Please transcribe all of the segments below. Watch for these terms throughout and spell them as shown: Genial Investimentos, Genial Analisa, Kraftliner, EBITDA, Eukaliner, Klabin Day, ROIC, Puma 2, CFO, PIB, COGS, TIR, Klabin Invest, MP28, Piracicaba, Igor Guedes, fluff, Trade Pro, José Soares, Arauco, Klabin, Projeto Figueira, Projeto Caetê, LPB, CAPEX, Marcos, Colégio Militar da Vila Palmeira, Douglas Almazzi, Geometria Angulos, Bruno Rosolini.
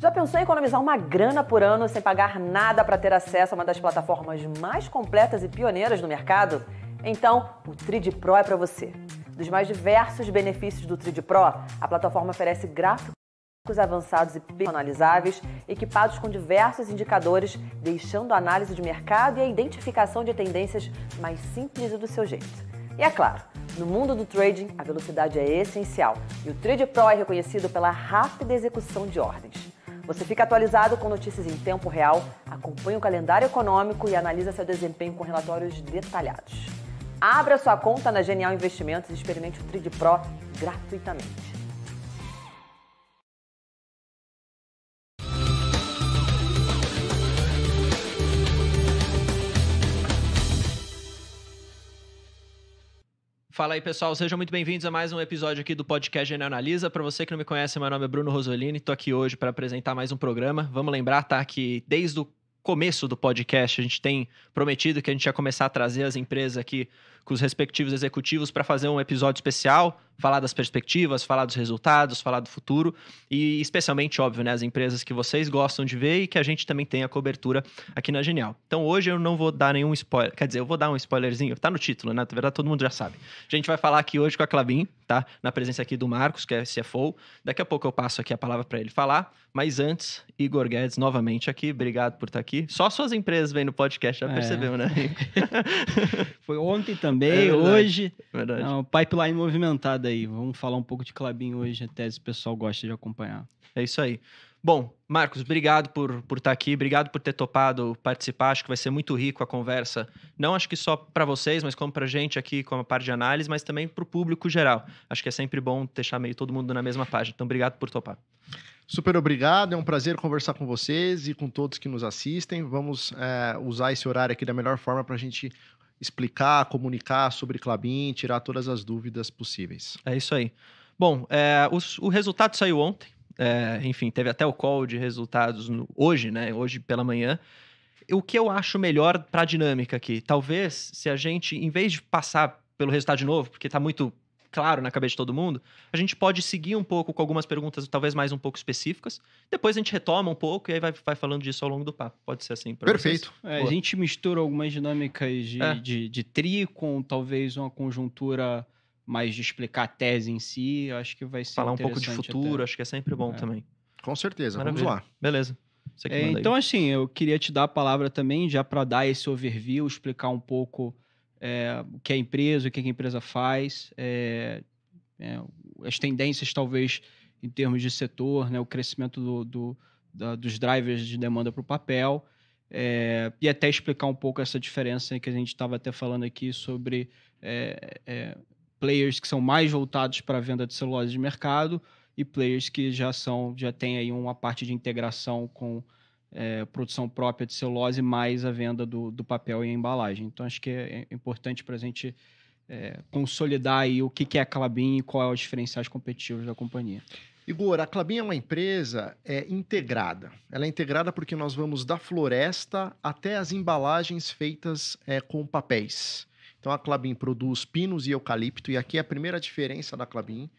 Já pensou em economizar uma grana por ano sem pagar nada para ter acesso a uma das plataformas mais completas e pioneiras no mercado? Então, o Trade Pro é para você. Dos mais diversos benefícios do Trade Pro, a plataforma oferece gráficos avançados e personalizáveis, equipados com diversos indicadores, deixando a análise de mercado e a identificação de tendências mais simples e do seu jeito. E é claro, no mundo do trading, a velocidade é essencial e o Trade Pro é reconhecido pela rápida execução de ordens. Você fica atualizado com notícias em tempo real, acompanha o calendário econômico e analisa seu desempenho com relatórios detalhados. Abra sua conta na Genial Investimentos e experimente o Trade Pro gratuitamente. Fala aí, pessoal. Sejam muito bem-vindos a mais um episódio aqui do podcast Genial Analisa. Para você que não me conhece, meu nome é Bruno Rosolini. Estou aqui hoje para apresentar mais um programa. Vamos lembrar, tá, que desde o começo do podcast a gente tem prometido que a gente ia começar a trazer as empresas aqui com os respectivos executivos para fazer um episódio especial, falar das perspectivas, falar dos resultados, falar do futuro e especialmente, óbvio, né, as empresas que vocês gostam de ver e que a gente também tem a cobertura aqui na Genial. Então hoje eu não vou dar nenhum spoiler, quer dizer, eu vou dar um spoilerzinho, tá no título, né? Na verdade todo mundo já sabe. A gente vai falar aqui hoje com a Klabin, tá? Na presença aqui do Marcos, que é CFO. Daqui a pouco eu passo aqui a palavra para ele falar, mas antes, Igor Guedes novamente aqui, obrigado por estar aqui. Só suas empresas vêm no podcast, já percebeu, né? Foi ontem também, hoje. Verdade. Não, pipeline movimentado. Aí, vamos falar um pouco de Klabin hoje, até se o pessoal gosta de acompanhar. É isso aí. Bom, Marcos, obrigado por estar aqui, obrigado por ter topado participar, acho que vai ser muito rico a conversa, não acho que só para vocês, mas como para a gente aqui, com a parte de análise, mas também para o público geral. Acho que é sempre bom deixar meio todo mundo na mesma página, então obrigado por topar. Super obrigado, é um prazer conversar com vocês e com todos que nos assistem, vamos usar esse horário aqui da melhor forma para a gente explicar, comunicar sobre Klabin, tirar todas as dúvidas possíveis. É isso aí. Bom, o resultado saiu ontem. Enfim, teve até o call de resultados hoje, né? Hoje pela manhã. O que eu acho melhor para a dinâmica aqui? Talvez, se a gente, em vez de passar pelo resultado de novo, porque está muito claro na cabeça de todo mundo, a gente pode seguir um pouco com algumas perguntas, talvez mais um pouco específicas, depois a gente retoma um pouco e aí vai falando disso ao longo do papo. Pode ser assim para vocês? Perfeito. A gente mistura algumas dinâmicas de TRI com talvez uma conjuntura mais de explicar a tese em si, eu acho que vai ser falar um pouco de futuro, até. Acho que é sempre bom também. Com certeza, maravilha. Vamos lá. Beleza. Você que manda então aí. Assim, eu queria te dar a palavra também, já para dar esse overview, explicar um pouco o que é a empresa, o que a empresa faz, as tendências talvez em termos de setor, né, o crescimento dos drivers de demanda para o papel e até explicar um pouco essa diferença que a gente estava até falando aqui sobre players que são mais voltados para a venda de celulose de mercado e players que já têm aí uma parte de integração com produção própria de celulose mais a venda do papel e a embalagem. Então, acho que é importante para a gente consolidar aí o que é a Klabin e qual é os diferenciais competitivos da companhia. Igor, a Klabin é uma empresa integrada. Ela é integrada porque nós vamos da floresta até as embalagens feitas com papéis. Então, a Klabin produz pinos e eucalipto, e aqui é a primeira diferença da Klabin.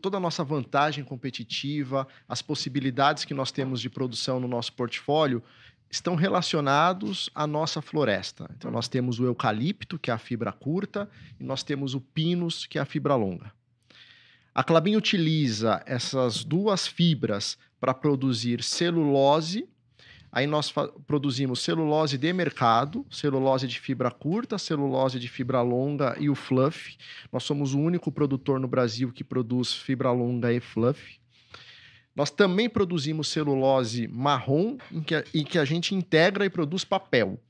Toda a nossa vantagem competitiva, as possibilidades que nós temos de produção no nosso portfólio estão relacionados à nossa floresta. Então, nós temos o eucalipto, que é a fibra curta, e nós temos o pinus, que é a fibra longa. A Klabin utiliza essas duas fibras para produzir celulose. Aí nós produzimos celulose de mercado, celulose de fibra curta, celulose de fibra longa e o fluff. Nós somos o único produtor no Brasil que produz fibra longa e fluff. Nós também produzimos celulose marrom, em que a gente integra e produz papel.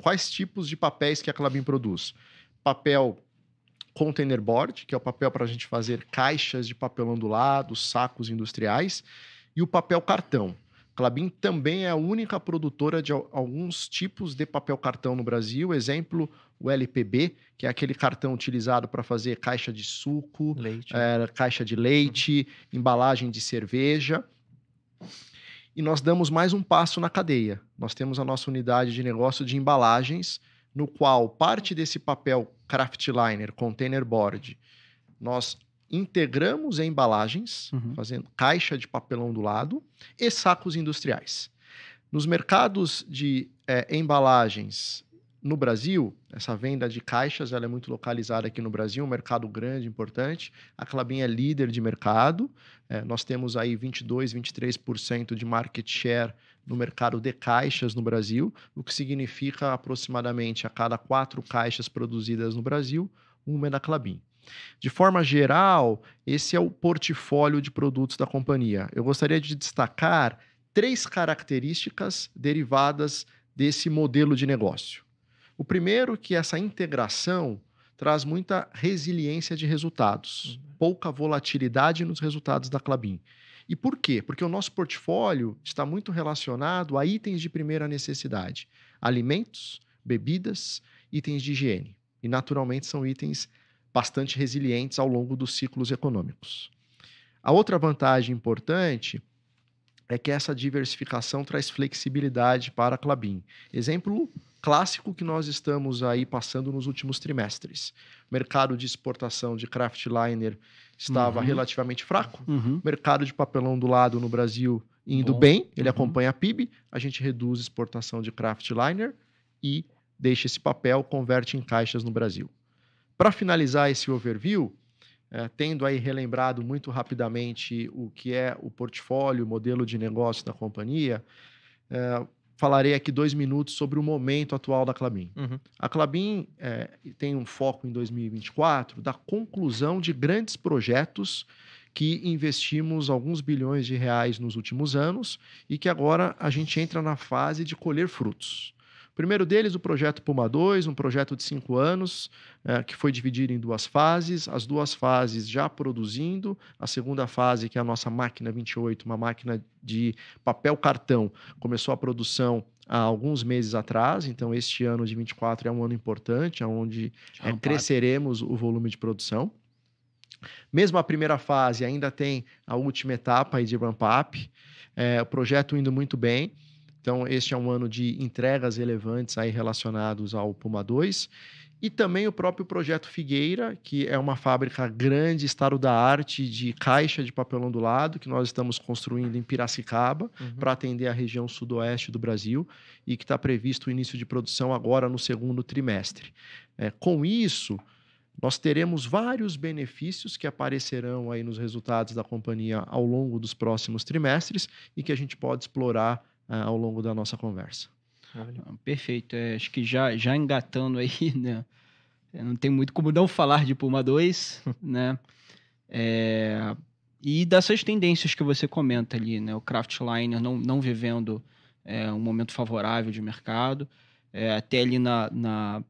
Quais tipos de papéis que a Klabin produz? Papel container board, que é o papel para a gente fazer caixas de papel ondulado, sacos industriais, e o papel cartão. A Klabin também é a única produtora de alguns tipos de papel cartão no Brasil. Exemplo, o LPB, que é aquele cartão utilizado para fazer caixa de suco, caixa de leite, embalagem de cerveja. E nós damos mais um passo na cadeia. Nós temos a nossa unidade de negócio de embalagens, no qual parte desse papel craftliner, container board, nós integramos em embalagens, fazendo caixa de papelão do lado, e sacos industriais. Nos mercados de embalagens no Brasil, essa venda de caixas ela é muito localizada aqui no Brasil, um mercado grande, importante. A Klabin é líder de mercado. Nós temos aí 22%, 23% de market share no mercado de caixas no Brasil, o que significa aproximadamente a cada 4 caixas produzidas no Brasil, uma é da Klabin. De forma geral, esse é o portfólio de produtos da companhia. Eu gostaria de destacar 3 características derivadas desse modelo de negócio. O primeiro, que essa integração traz muita resiliência de resultados, pouca volatilidade nos resultados da Klabin. E por quê? Porque o nosso portfólio está muito relacionado a itens de primeira necessidade, alimentos, bebidas, itens de higiene. E, naturalmente, são itens bastante resilientes ao longo dos ciclos econômicos. A outra vantagem importante é que essa diversificação traz flexibilidade para a Klabin. Exemplo clássico que nós estamos aí passando nos últimos trimestres. O mercado de exportação de kraftliner estava relativamente fraco. O mercado de papelão do lado no Brasil indo bem, ele acompanha a PIB, a gente reduz a exportação de kraftliner e deixa esse papel, converte em caixas no Brasil. Para finalizar esse overview, tendo aí relembrado muito rapidamente o que é o portfólio, o modelo de negócio da companhia, falarei aqui 2 minutos sobre o momento atual da Klabin. A Klabin tem um foco em 2024 da conclusão de grandes projetos que investimos alguns bilhões de reais nos últimos anos e que agora a gente entra na fase de colher frutos. O primeiro deles, o projeto Puma 2, um projeto de 5 anos, que foi dividido em 2 fases, as 2 fases já produzindo, a segunda fase, que é a nossa máquina 28, uma máquina de papel cartão, começou a produção há alguns meses atrás, então este ano de 24 é um ano importante, onde cresceremos o volume de produção. Mesmo a primeira fase, ainda tem a última etapa aí de ramp-up, o projeto indo muito bem. Então, este é um ano de entregas relevantes aí relacionados ao Puma 2. E também o próprio Projeto Figueira, que é uma fábrica grande, estado da arte, de caixa de papelão do lado, que nós estamos construindo em Piracicaba, para atender a região sudoeste do Brasil, e que está previsto o início de produção agora no 2º trimestre. Com isso, nós teremos vários benefícios que aparecerão aí nos resultados da companhia ao longo dos próximos trimestres e que a gente pode explorar ao longo da nossa conversa. Perfeito. Acho que já engatando aí, né? Não tem muito como não falar de Puma 2, né? E dessas tendências que você comenta ali, né? O kraftliner não vivendo um momento favorável de mercado. Até ali na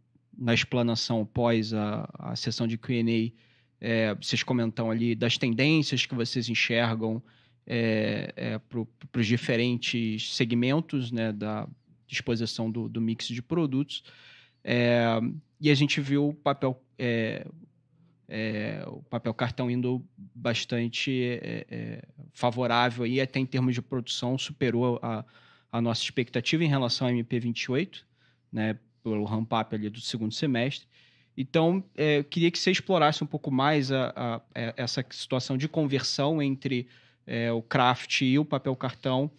explanação pós a sessão de Q&A, vocês comentam ali das tendências que vocês enxergam para os diferentes segmentos, né, da disposição do mix de produtos. E a gente viu o papel cartão indo bastante favorável, e até em termos de produção superou a nossa expectativa em relação ao MP28, né, pelo ramp-up ali do 2º semestre. Então, eu queria que você explorasse um pouco mais essa situação de conversão entre o craft e o papel cartão,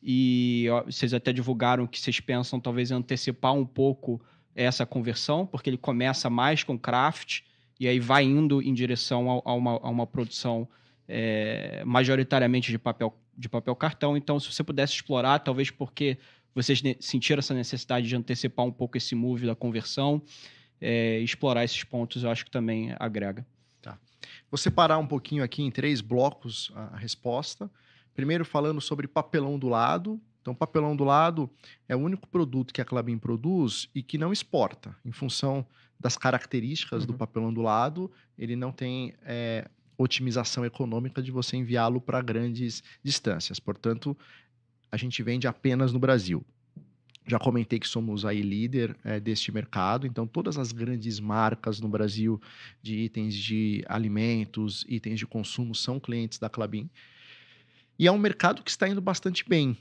e vocês até divulgaram que vocês pensam talvez antecipar um pouco essa conversão, porque ele começa mais com craft e aí vai indo em direção a uma produção majoritariamente de papel cartão. Então, se você pudesse explorar, talvez porque vocês sentiram essa necessidade de antecipar um pouco esse move da conversão, explorar esses pontos, eu acho que também agrega. Vou separar um pouquinho aqui em 3 blocos a resposta. Primeiro, falando sobre papelão do lado. Então, papelão do lado é o único produto que a Klabin produz e que não exporta. Em função das características do papelão do lado, ele não tem otimização econômica de você enviá-lo para grandes distâncias. Portanto, a gente vende apenas no Brasil. Já comentei que somos aí líder deste mercado, então todas as grandes marcas no Brasil de itens de alimentos, itens de consumo são clientes da Klabin. E é um mercado que está indo bastante bem.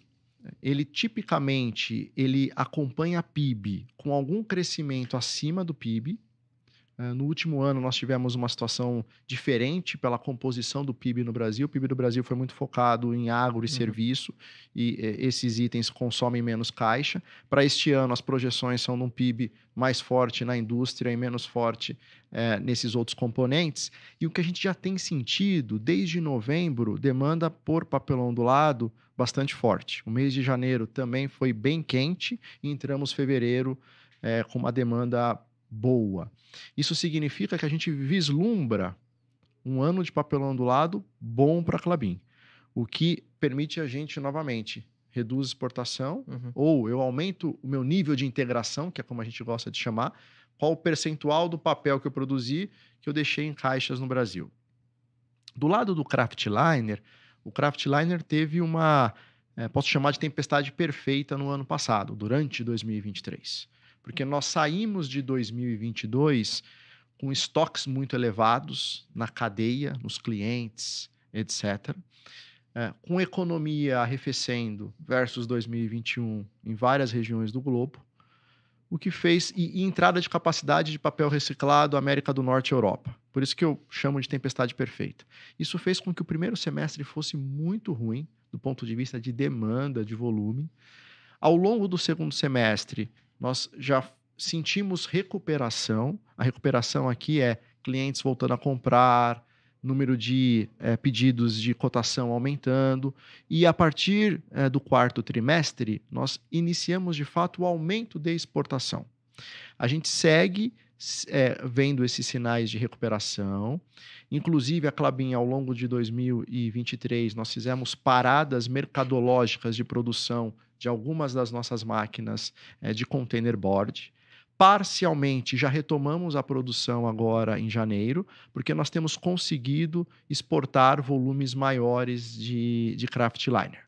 Ele tipicamente acompanha a PIB com algum crescimento acima do PIB, No último ano, nós tivemos uma situação diferente pela composição do PIB no Brasil. O PIB do Brasil foi muito focado em agro e serviço, e esses itens consomem menos caixa. Para este ano, as projeções são de um PIB mais forte na indústria e menos forte nesses outros componentes. E o que a gente já tem sentido, desde novembro, demanda por papelão do lado bastante forte. O mês de janeiro também foi bem quente e entramos em fevereiro com uma demanda boa. Isso significa que a gente vislumbra um ano de papelão ondulado bom para a Klabin, o que permite a gente, novamente, reduz exportação, ou eu aumento o meu nível de integração, que é como a gente gosta de chamar, qual o percentual do papel que eu produzi que eu deixei em caixas no Brasil. Do lado do Kraftliner, o Kraftliner teve uma, posso chamar de tempestade perfeita no ano passado, durante 2023. Porque nós saímos de 2022 com estoques muito elevados na cadeia, nos clientes, etc. Com economia arrefecendo versus 2021 em várias regiões do globo, o que fez... E entrada de capacidade de papel reciclado América do Norte e Europa. Por isso que eu chamo de tempestade perfeita. Isso fez com que o primeiro semestre fosse muito ruim, do ponto de vista de demanda, de volume. Ao longo do segundo semestre, nós já sentimos recuperação. A recuperação aqui é clientes voltando a comprar, número de pedidos de cotação aumentando. E a partir do quarto trimestre, nós iniciamos, de fato, o aumento de exportação. A gente segue vendo esses sinais de recuperação. Inclusive, a Klabin, ao longo de 2023, nós fizemos paradas mercadológicas de produção de algumas das nossas máquinas de container board. Parcialmente, já retomamos a produção agora em janeiro, porque nós temos conseguido exportar volumes maiores de Kraftliner.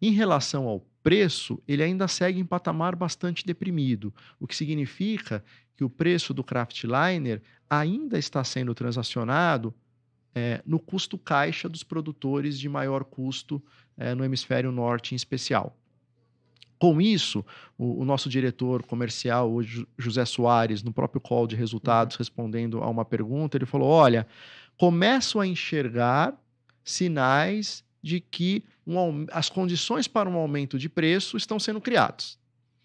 Em relação ao preço, ele ainda segue em patamar bastante deprimido, o que significa que o preço do Kraftliner ainda está sendo transacionado no custo caixa dos produtores de maior custo no hemisfério norte em especial. Com isso, o nosso diretor comercial, o José Soares, no próprio call de resultados, respondendo a uma pergunta, ele falou: olha, começo a enxergar sinais de que as condições para um aumento de preço estão sendo criadas.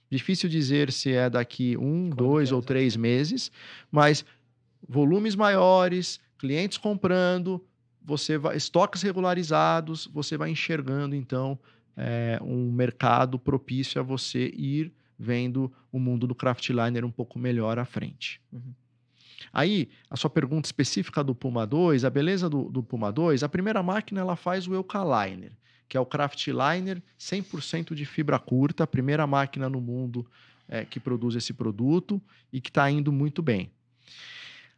Difícil dizer se é daqui 1, 2 ou 3 meses, mas volumes maiores, clientes comprando, estoques regularizados, você vai enxergando, então, um mercado propício a você ir vendo o mundo do Kraftliner um pouco melhor à frente. Aí, a sua pergunta específica do Puma 2, a beleza do Puma 2, a primeira máquina ela faz o Eukaliner, que é o Kraftliner 100% de fibra curta, a primeira máquina no mundo que produz esse produto e que está indo muito bem.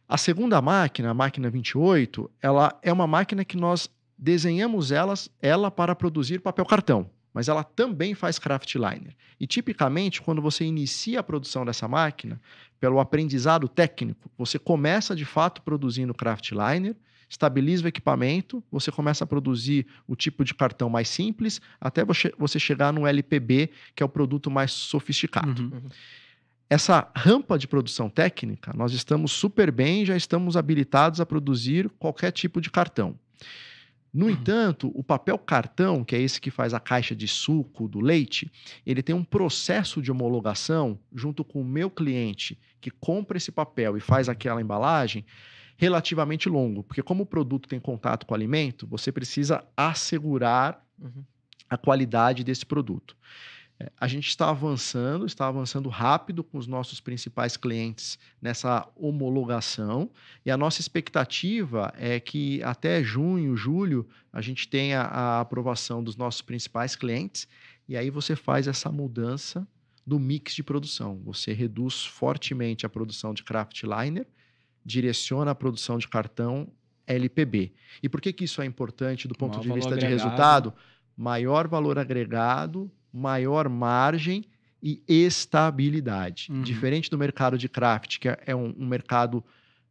A segunda máquina, a máquina 28, ela é uma máquina que nós desenhamos ela para produzir papel cartão, mas ela também faz Kraftliner. E, tipicamente, quando você inicia a produção dessa máquina, pelo aprendizado técnico, você começa, de fato, produzindo Kraftliner, estabiliza o equipamento, você começa a produzir o tipo de cartão mais simples, até você chegar no LPB, que é o produto mais sofisticado. Essa rampa de produção técnica, nós estamos super bem, já estamos habilitados a produzir qualquer tipo de cartão. No entanto, o papel cartão, que é esse que faz a caixa de suco do leite, ele tem um processo de homologação junto com o meu cliente que compra esse papel e faz aquela embalagem relativamente longo. Porque como o produto tem contato com o alimento, você precisa assegurar a qualidade desse produto. A gente está avançando rápido com os nossos principais clientes nessa homologação e a nossa expectativa é que até junho, julho, a gente tenha a aprovação dos nossos principais clientes e aí você faz essa mudança do mix de produção. Você reduz fortemente a produção de Kraftliner, direciona a produção de cartão LPB. E por que isso é importante do ponto de vista de resultado? Maior valor agregado, maior margem e estabilidade. Diferente do mercado de craft, que é um mercado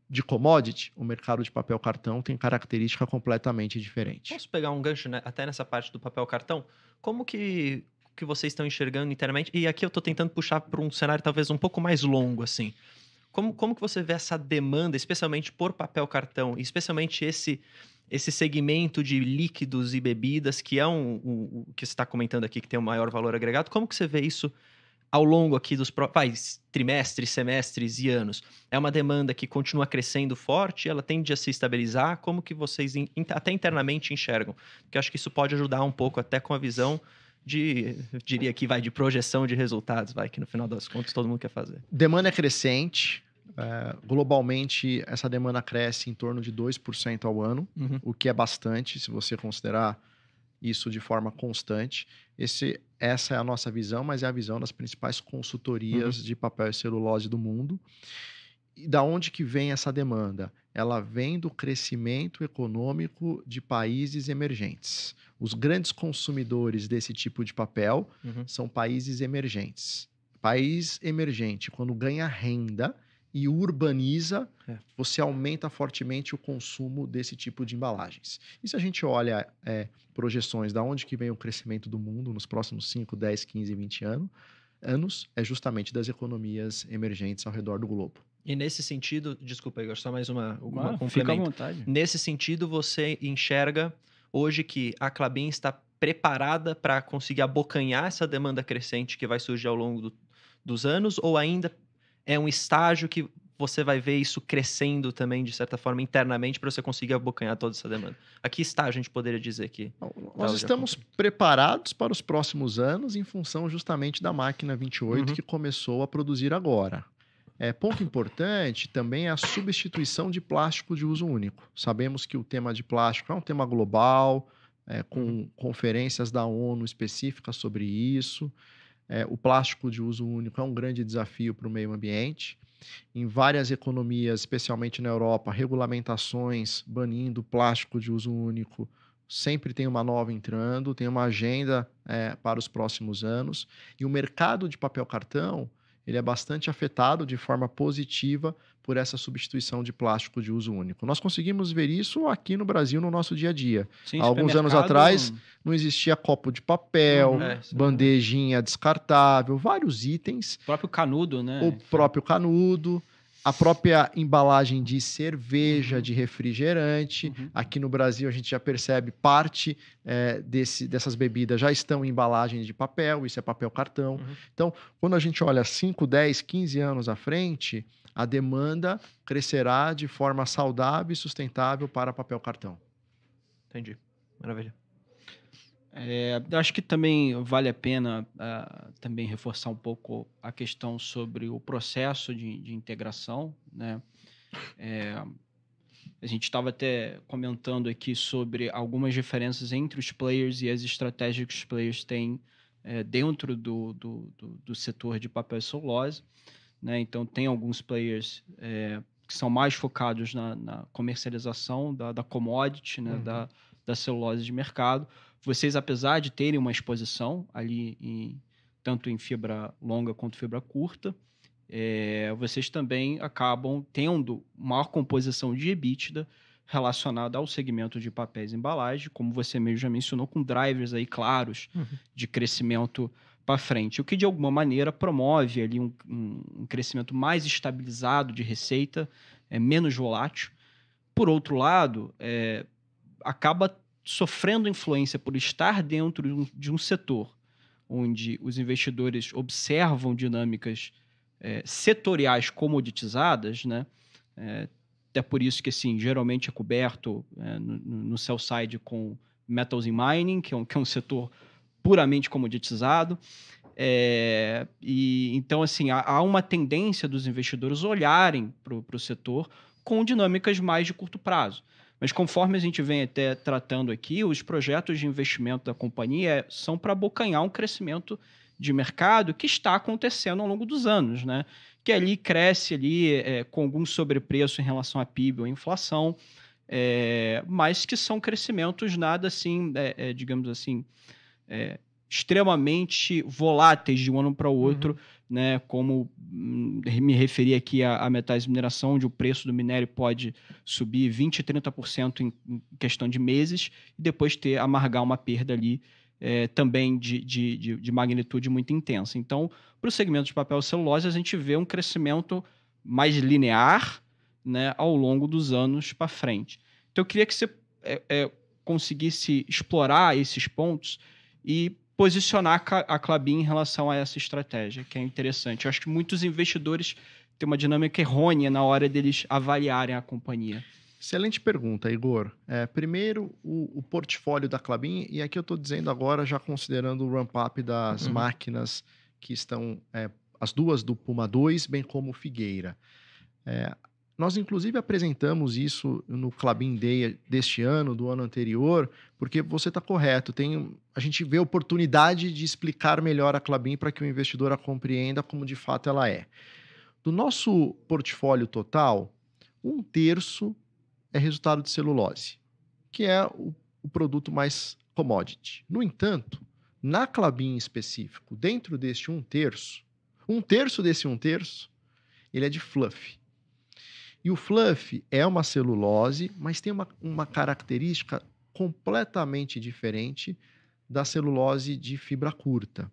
de commodity, o mercado de papel cartão tem característica completamente diferente. Posso pegar um gancho, né, até nessa parte do papel cartão? Como que vocês estão enxergando internamente? E aqui eu estou tentando puxar para um cenário talvez um pouco mais longo, assim. Como que você vê essa demanda, especialmente por papel cartão, especialmente esse segmento de líquidos e bebidas, que é o que você está comentando aqui, que tem o maior valor agregado? Como que você vê isso ao longo aqui dos trimestres, semestres e anos? É uma demanda que continua crescendo forte? Ela tende a se estabilizar? Como que vocês até internamente enxergam? Porque eu acho que isso pode ajudar um pouco até com a visão de, eu diria que vai de projeção de resultados, que no final das contas todo mundo quer fazer. Demanda é crescente. Globalmente, essa demanda cresce em torno de 2% ao ano, o que é bastante, se você considerar isso de forma constante. Essa é a nossa visão, mas é a visão das principais consultorias de papel e celulose do mundo. E da onde que vem essa demanda? Ela vem do crescimento econômico de países emergentes. Os grandes consumidores desse tipo de papel são países emergentes. País emergente, quando ganha renda e urbaniza, você aumenta fortemente o consumo desse tipo de embalagens. E se a gente olha projeções de onde que vem o crescimento do mundo nos próximos 5, 10, 15, 20 anos, é justamente das economias emergentes ao redor do globo. E nesse sentido, desculpa, Igor, só mais uma complemento. Fica à vontade. Nesse sentido, você enxerga hoje que a Klabin está preparada para conseguir abocanhar essa demanda crescente que vai surgir ao longo dos anos, ou ainda é um estágio que você vai ver isso crescendo também, de certa forma, internamente, para você conseguir abocanhar toda essa demanda? A que estágio a gente poderia dizer que... Nós estamos preparados para os próximos anos em função justamente da máquina 28 que começou a produzir agora. Ponto importante também é a substituição de plástico de uso único. Sabemos que o tema de plástico é um tema global, com conferências da ONU específicas sobre isso. O plástico de uso único é um grande desafio para o meio ambiente. Em várias economias, especialmente na Europa, regulamentações banindo plástico de uso único. Sempre tem uma nova entrando, tem uma agenda para os próximos anos. E o mercado de papel cartão ele é bastante afetado de forma positiva por essa substituição de plástico de uso único. Nós conseguimos ver isso aqui no Brasil, no nosso dia a dia. Sim, há alguns anos atrás, não existia copo de papel, bandejinha descartável, vários itens. O próprio canudo, né? O próprio canudo, a própria embalagem de cerveja, de refrigerante. Aqui no Brasil, a gente já percebe parte dessas bebidas já estão em embalagem de papel, isso é papel cartão. Então, quando a gente olha 5, 10, 15 anos à frente... a demanda crescerá de forma saudável e sustentável para papel cartão. Entendi. Maravilha. Eu acho que também vale a pena também reforçar um pouco a questão sobre o processo de integração, né? A gente estava até comentando aqui sobre algumas diferenças entre os players e as estratégias que os players têm dentro do setor de papel e celulose. Né? Então, tem alguns players que são mais focados na comercialização da commodity, né? da celulose de mercado. Vocês, apesar de terem uma exposição ali, tanto em fibra longa quanto fibra curta, vocês também acabam tendo maior composição de EBITDA relacionada ao segmento de papéis e embalagem, como você mesmo já mencionou, com drivers aí claros de crescimento para frente, o que de alguma maneira promove ali um crescimento mais estabilizado de receita, menos volátil. Por outro lado, acaba sofrendo influência por estar dentro de um setor onde os investidores observam dinâmicas setoriais comoditizadas, né? Até por isso que assim, geralmente é coberto no sell side com metals and mining, que é um setor puramente comoditizado, e então assim há uma tendência dos investidores olharem para o setor com dinâmicas mais de curto prazo. Mas conforme a gente vem até tratando aqui, os projetos de investimento da companhia são para abocanhar um crescimento de mercado que está acontecendo ao longo dos anos, né? Que ali cresce ali com algum sobrepreço em relação à PIB ou à inflação, mas que são crescimentos nada assim, digamos assim, extremamente voláteis de um ano para o outro, né? Como me referi aqui a metais e mineração, onde o preço do minério pode subir 20%, 30% em questão de meses e depois amargar uma perda ali também de magnitude muito intensa. Então, para o segmento de papel celulose, a gente vê um crescimento mais linear, né, ao longo dos anos para frente. Então, eu queria que você conseguisse explorar esses pontos e posicionar a Klabin em relação a essa estratégia, que é interessante. Eu acho que muitos investidores têm uma dinâmica errônea na hora deles avaliarem a companhia. Excelente pergunta, Igor. Primeiro, o portfólio da Klabin, e aqui eu estou dizendo agora, já considerando o ramp-up das máquinas que estão, as duas do Puma 2, bem como o Figueira. Nós, inclusive, apresentamos isso no Klabin Day deste ano, do ano anterior, porque você está correto. A gente vê a oportunidade de explicar melhor a Klabin para que o investidor a compreenda como, de fato, ela é. Do nosso portfólio total, 1/3 é resultado de celulose, que é o produto mais commodity. No entanto, na Klabin em específico, dentro deste 1/3, 1/3 desse 1/3, ele é de fluff. E o fluff é uma celulose, mas tem uma característica completamente diferente da celulose de fibra curta.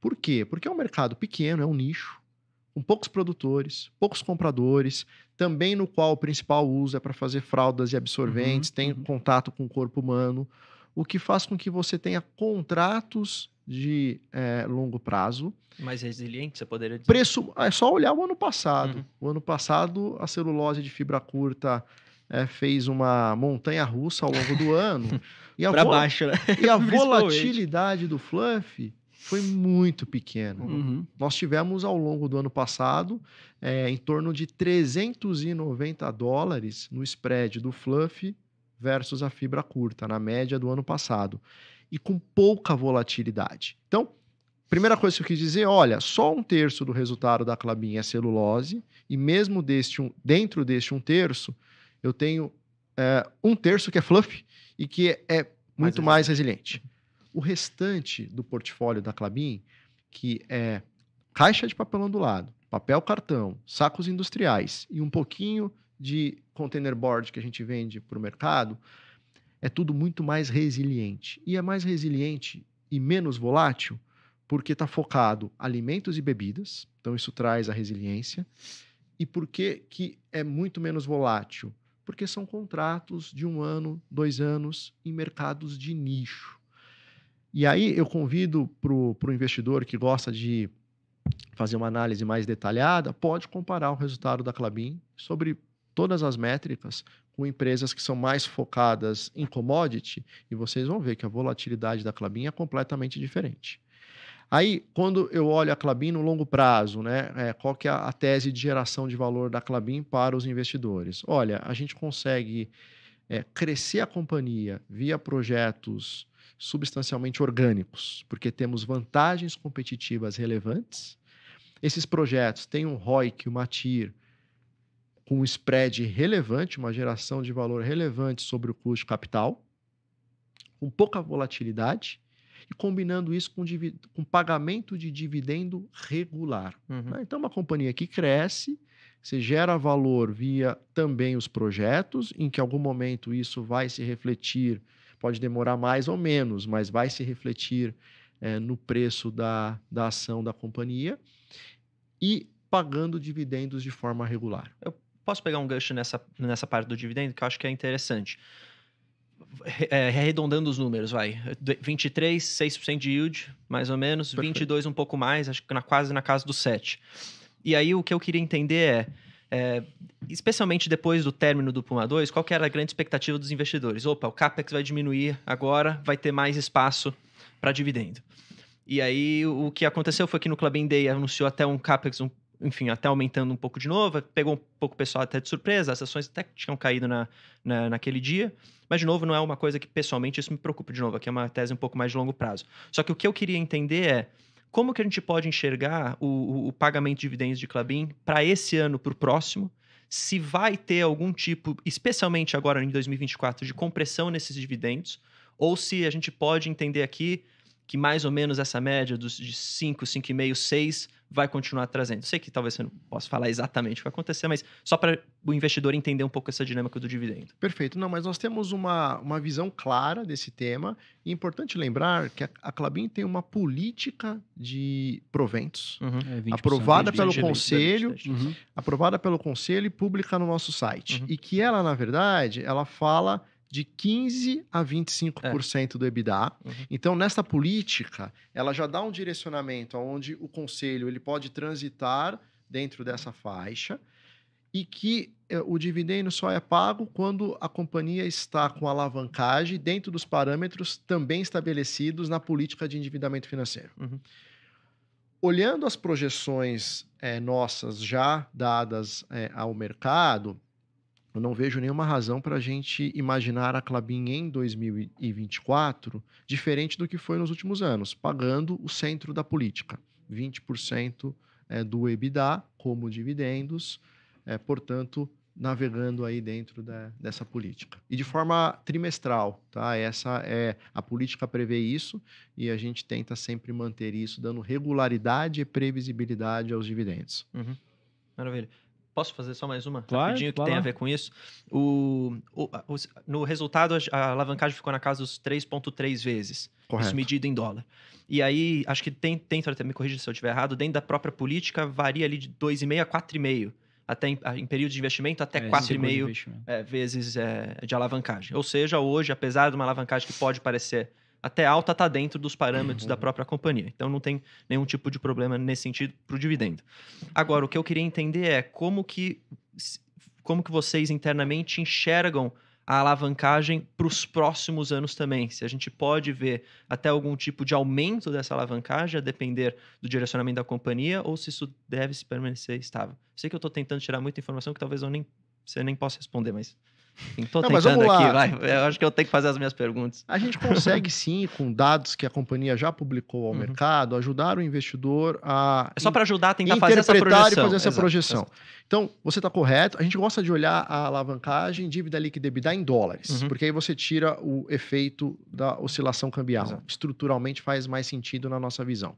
Por quê? Porque é um mercado pequeno, é um nicho, com poucos produtores, poucos compradores, também no qual o principal uso é para fazer fraldas e absorventes, tem contato com o corpo humano, o que faz com que você tenha contratos de longo prazo. Mais resiliente, você poderia dizer? Preço, é só olhar o ano passado. O ano passado, a celulose de fibra curta fez uma montanha-russa ao longo do ano. Para baixo, né? E a volatilidade do fluff foi muito pequena. Nós tivemos, ao longo do ano passado, em torno de $390 no spread do fluff versus a fibra curta, na média do ano passado, e com pouca volatilidade. Então, primeira coisa que eu quis dizer, olha, só 1/3 do resultado da Klabin é celulose, e mesmo dentro deste 1/3, eu tenho 1/3 que é fluff e que é muito mais resiliente. O restante do portfólio da Klabin, que é caixa de papelão do lado, papel cartão, sacos industriais e um pouquinho de container board que a gente vende para o mercado, é tudo muito mais resiliente. E é mais resiliente e menos volátil porque está focado em alimentos e bebidas, então isso traz a resiliência. E por que que é muito menos volátil? Porque são contratos de 1 ano, 2 anos em mercados de nicho. E aí eu convido para o investidor que gosta de fazer uma análise mais detalhada, pode comparar o resultado da Klabin sobre todas as métricas com empresas que são mais focadas em commodity, e vocês vão ver que a volatilidade da Klabin é completamente diferente. Aí, quando eu olho a Klabin no longo prazo, né, qual que é a tese de geração de valor da Klabin para os investidores? Olha, a gente consegue crescer a companhia via projetos substancialmente orgânicos, porque temos vantagens competitivas relevantes. Esses projetos têm um ROIC, uma TIR, com um spread relevante, uma geração de valor relevante sobre o custo de capital, com pouca volatilidade, e combinando isso com pagamento de dividendo regular. Né? Então, uma companhia que cresce, você gera valor via também os projetos, em que em algum momento isso vai se refletir, pode demorar mais ou menos, mas vai se refletir no preço da ação da companhia, e pagando dividendos de forma regular. Eu posso pegar um gancho nessa parte do dividendo, que eu acho que é interessante. Arredondando os números, vai. 23, 6% de yield, mais ou menos. Perfeito. 22, um pouco mais, acho que quase na casa do 7%. E aí o que eu queria entender especialmente depois do término do Puma 2, qual que era a grande expectativa dos investidores? Opa, o CAPEX vai diminuir agora, vai ter mais espaço para dividendo. E aí o que aconteceu foi que no Klabin Day anunciou até um CAPEX, enfim, até aumentando um pouco de novo, pegou um pouco o pessoal até de surpresa, as ações até tinham caído naquele dia, mas de novo não é uma coisa que pessoalmente isso me preocupa, de novo, aqui é uma tese um pouco mais de longo prazo. Só que o que eu queria entender como que a gente pode enxergar o pagamento de dividendos de Klabin para esse ano, para o próximo, se vai ter algum tipo, especialmente agora em 2024, de compressão nesses dividendos, ou se a gente pode entender aqui que mais ou menos essa média de 5, 5,5, 6 vai continuar trazendo. Sei que talvez eu não possa falar exatamente o que vai acontecer, mas só para o investidor entender um pouco essa dinâmica do dividendo. Perfeito. Não, mas nós temos uma visão clara desse tema. E é importante lembrar que a Klabin tem uma política de proventos aprovada pelo conselho, aprovada pelo conselho e pública no nosso site. E que ela, na verdade, ela fala de 15% a 25% do EBITDA. Então, nessa política, ela já dá um direcionamento onde o conselho ele pode transitar dentro dessa faixa e que o dividendo só é pago quando a companhia está com alavancagem dentro dos parâmetros também estabelecidos na política de endividamento financeiro. Olhando as projeções nossas já dadas ao mercado, eu não vejo nenhuma razão para a gente imaginar a Klabin em 2024 diferente do que foi nos últimos anos, pagando o centro da política, 20% do EBITDA como dividendos, portanto, navegando aí dentro dessa política. E de forma trimestral, tá? Essa a política prevê isso e a gente tenta sempre manter isso, dando regularidade e previsibilidade aos dividendos. Maravilha. Posso fazer só mais uma? Claro, rapidinho, que tem a ver com isso. No resultado, a alavancagem ficou na casa dos 3,3 vezes. Correto. Isso medido em dólar. E aí, acho que até me corrija se eu estiver errado, dentro da própria política, varia ali de 2,5 a 4,5. Até em período de investimento, até 4,5 vezes de alavancagem. Ou seja, hoje, apesar de uma alavancagem que pode parecer até alta, está dentro dos parâmetros da própria companhia. Então, não tem nenhum tipo de problema nesse sentido para o dividendo. Agora, o que eu queria entender é como que vocês internamente enxergam a alavancagem para os próximos anos também. Se a gente pode ver até algum tipo de aumento dessa alavancagem, a depender do direcionamento da companhia, ou se isso deve se permanecer estável. Sei que eu estou tentando tirar muita informação que talvez você nem possa responder, mas... Estou tentando aqui, vai. Eu acho que eu tenho que fazer as minhas perguntas. A gente consegue sim, com dados que a companhia já publicou ao mercado, ajudar o investidor a... É só para ajudar a tentar fazer essa projeção. Interpretar e fazer essa projeção. Exato. Então, você está correto. A gente gosta de olhar a alavancagem, dívida líquida EBITDA em dólares, porque aí você tira o efeito da oscilação cambial. Exato. Estruturalmente faz mais sentido na nossa visão.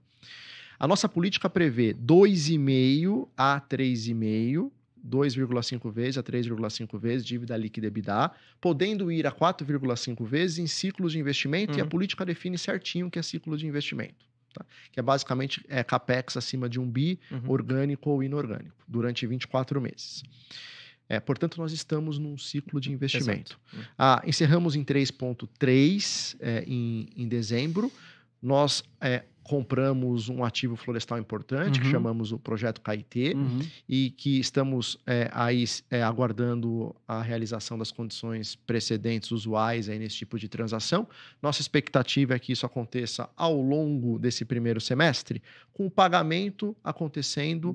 A nossa política prevê 2,5 a 3,5, 2,5 vezes a 3,5 vezes dívida líquida EBITDA, podendo ir a 4,5 vezes em ciclos de investimento, e a política define certinho o que é ciclo de investimento, tá? Que é basicamente capex acima de 1 bi, orgânico ou inorgânico, durante 24 meses. Portanto, nós estamos num ciclo de investimento. Encerramos em 3,3 em dezembro. Nós compramos um ativo florestal importante, que chamamos o Projeto Caetê, e que estamos aguardando a realização das condições precedentes usuais nesse tipo de transação. Nossa expectativa é que isso aconteça ao longo desse primeiro semestre, com o pagamento acontecendo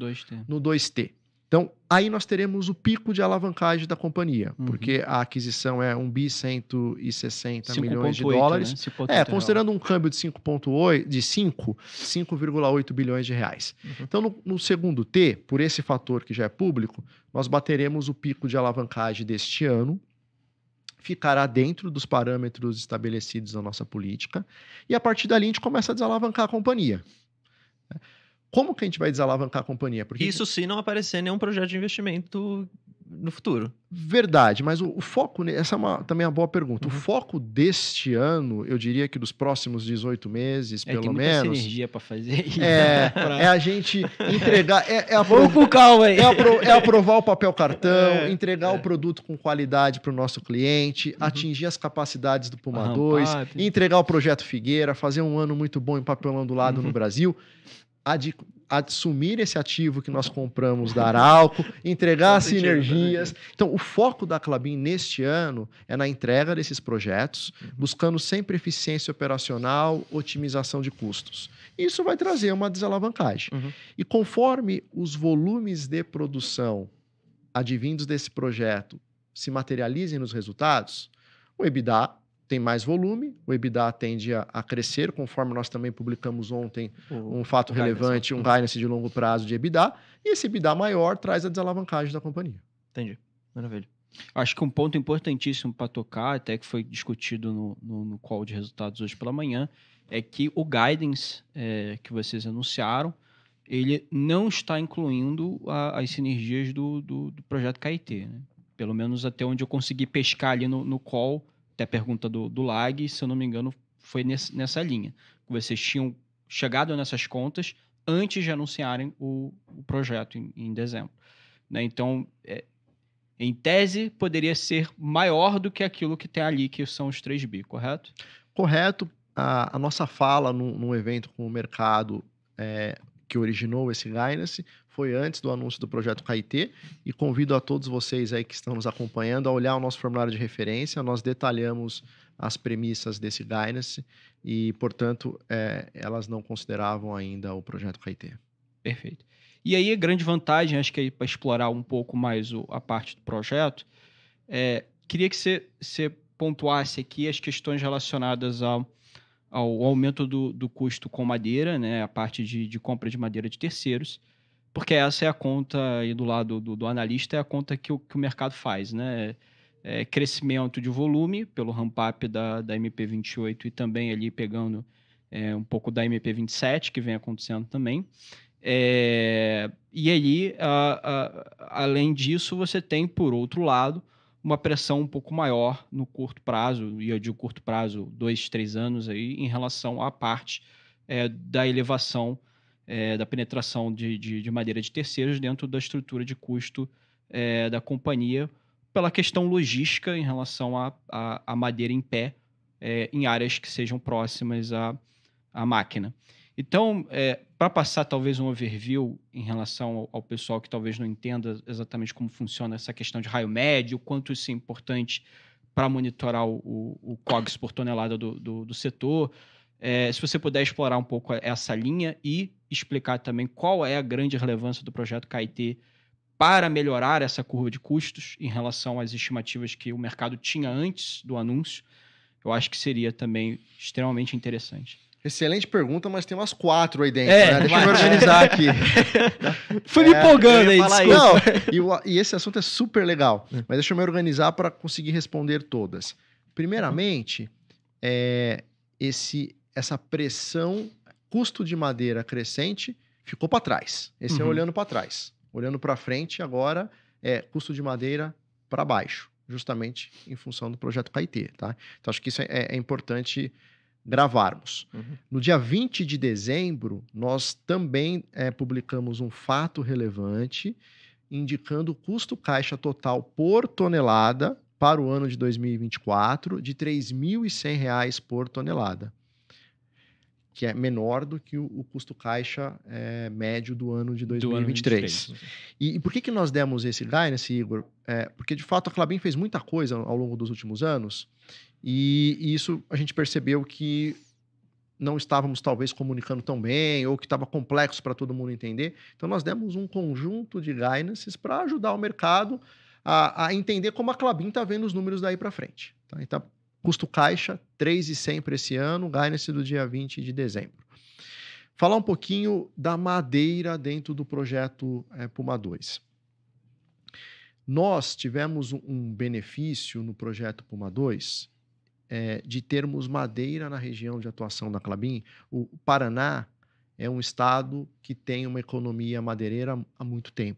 no 2T. Então, aí nós teremos o pico de alavancagem da companhia, porque a aquisição é 1 bi 160 milhões de dólares. Né? Considerando um câmbio de 5,8 bilhões de reais. Então, no segundo T, por esse fator que já é público, nós bateremos o pico de alavancagem deste ano, ficará dentro dos parâmetros estabelecidos na nossa política, e a partir dali a gente começa a desalavancar a companhia. Como que a gente vai desalavancar a companhia? Porque isso se não aparecer nenhum projeto de investimento no futuro. Verdade, mas o foco... Essa é também uma boa pergunta. O foco deste ano, eu diria que dos próximos 18 meses, pelo menos... Tem muita sinergia para fazer. A gente entregar... Vamos com calma aí. É aprovar o papel cartão, entregar o produto com qualidade para o nosso cliente, atingir as capacidades do Puma 2, entregar o projeto Figueira, fazer um ano muito bom em papelão do lado no Brasil... assumir esse ativo que nós compramos da Arauco, entregar as sinergias. Então, o foco da Klabin neste ano é na entrega desses projetos, buscando sempre eficiência operacional, otimização de custos. Isso vai trazer uma desalavancagem. E conforme os volumes de produção advindos desse projeto se materializem nos resultados, o EBITDA tem mais volume, o EBITDA tende a crescer, conforme nós também publicamos ontem um fato relevante, um guidance de longo prazo de EBITDA, e esse EBITDA maior traz a desalavancagem da companhia. Entendi. Maravilha. Acho que um ponto importantíssimo para tocar, até que foi discutido no call de resultados hoje pela manhã, é que o guidance que vocês anunciaram ele não está incluindo as sinergias do projeto Caetê, né? Pelo menos até onde eu consegui pescar ali no call, até a pergunta do Lag, se eu não me engano, foi nessa linha. Vocês tinham chegado nessas contas antes de anunciarem o projeto em dezembro, né? Então, em tese, poderia ser maior do que aquilo que tem ali, que são os 3 bi, correto? Correto. A nossa fala num evento com o mercado que originou esse guidance foi antes do anúncio do projeto Caetê, e convido a todos vocês aí que estão nos acompanhando a olhar o nosso formulário de referência. Nós detalhamos as premissas desse guidance e, portanto, elas não consideravam ainda o projeto Caetê. Perfeito. E aí, a grande vantagem, acho que aí para explorar um pouco mais a parte do projeto, queria que você pontuasse aqui as questões relacionadas ao aumento do custo com madeira, né? A parte de compra de madeira de terceiros, porque essa é a conta aí do lado do analista, é a conta que o mercado faz, né? Crescimento de volume pelo ramp-up da MP28 e também ali pegando um pouco da MP27, que vem acontecendo também. E ali, além disso, você tem, por outro lado, uma pressão um pouco maior no curto prazo, e eu digo curto prazo, 2-3 anos, aí, em relação à parte da elevação da penetração de madeira de terceiros dentro da estrutura de custo da companhia, pela questão logística em relação à madeira em pé, em áreas que sejam próximas à máquina. Então, para passar talvez um overview em relação ao pessoal que talvez não entenda exatamente como funciona essa questão de raio médio, o quanto isso é importante para monitorar o COGS por tonelada do setor, se você puder explorar um pouco essa linha e explicar também qual é a grande relevância do projeto Caetê para melhorar essa curva de custos em relação às estimativas que o mercado tinha antes do anúncio, eu acho que seria também extremamente interessante. Excelente pergunta, mas tem umas 4 aí dentro, né? Deixa eu organizar aqui. Fui me empolgando aí, desculpa. E esse assunto é super legal, mas deixa eu me organizar para conseguir responder todas. Primeiramente, essa pressão, custo de madeira crescente, ficou para trás. Esse é olhando para trás. Olhando para frente, agora, custo de madeira para baixo, justamente em função do projeto Caetê, tá? Então, acho que isso é importante gravarmos. No dia 20 de dezembro, nós também publicamos um fato relevante indicando o custo caixa total por tonelada para o ano de 2024 de R$ 3.100 por tonelada, que é menor do que o custo caixa médio do ano de 2023. E por que nós demos esse guidance, Igor? Porque, de fato, a Klabin fez muita coisa ao longo dos últimos anos. E isso a gente percebeu que não estávamos talvez comunicando tão bem ou que estava complexo para todo mundo entender. Então, nós demos um conjunto de guidances para ajudar o mercado a entender como a Klabin está vendo os números daí para frente. Tá? Então, custo caixa, 3.100 para esse ano, guidance do dia 20 de dezembro. Falar um pouquinho da madeira dentro do projeto Puma 2. Nós tivemos um benefício no projeto Puma 2 de termos madeira na região de atuação da Klabin. O Paraná é um estado que tem uma economia madeireira há muito tempo.